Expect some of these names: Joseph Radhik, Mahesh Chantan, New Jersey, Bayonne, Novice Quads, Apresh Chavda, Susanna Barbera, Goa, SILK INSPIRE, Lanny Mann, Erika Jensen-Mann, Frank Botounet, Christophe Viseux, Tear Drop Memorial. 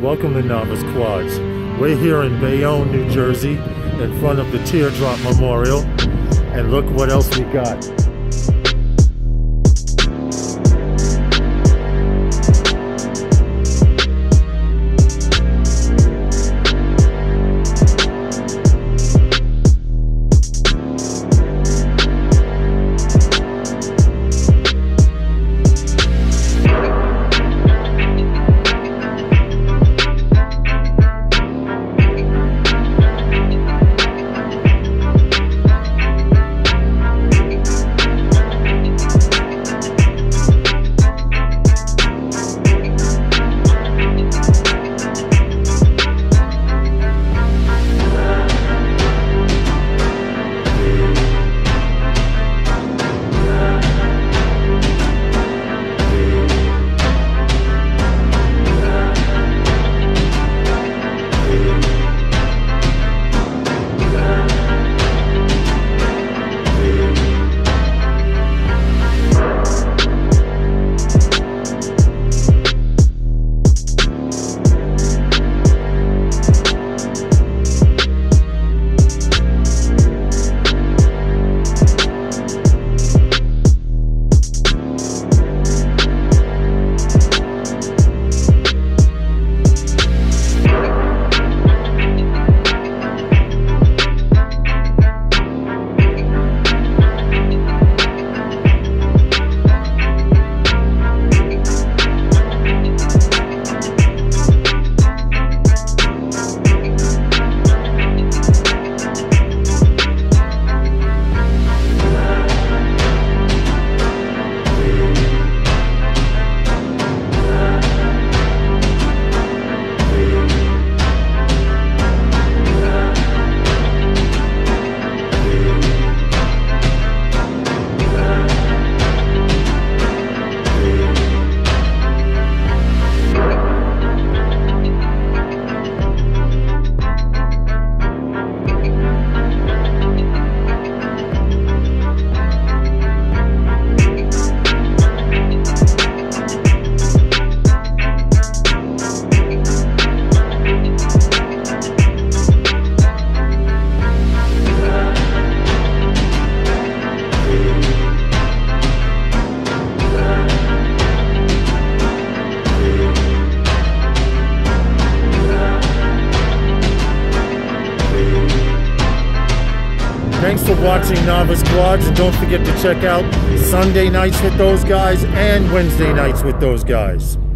Welcome to Novice Quads. We're here in Bayonne, New Jersey, in front of the Teardrop Memorial, and look what else we got. Thanks for watching Novice Quads, and don't forget to check out Sunday nights with those guys and Wednesday nights with those guys.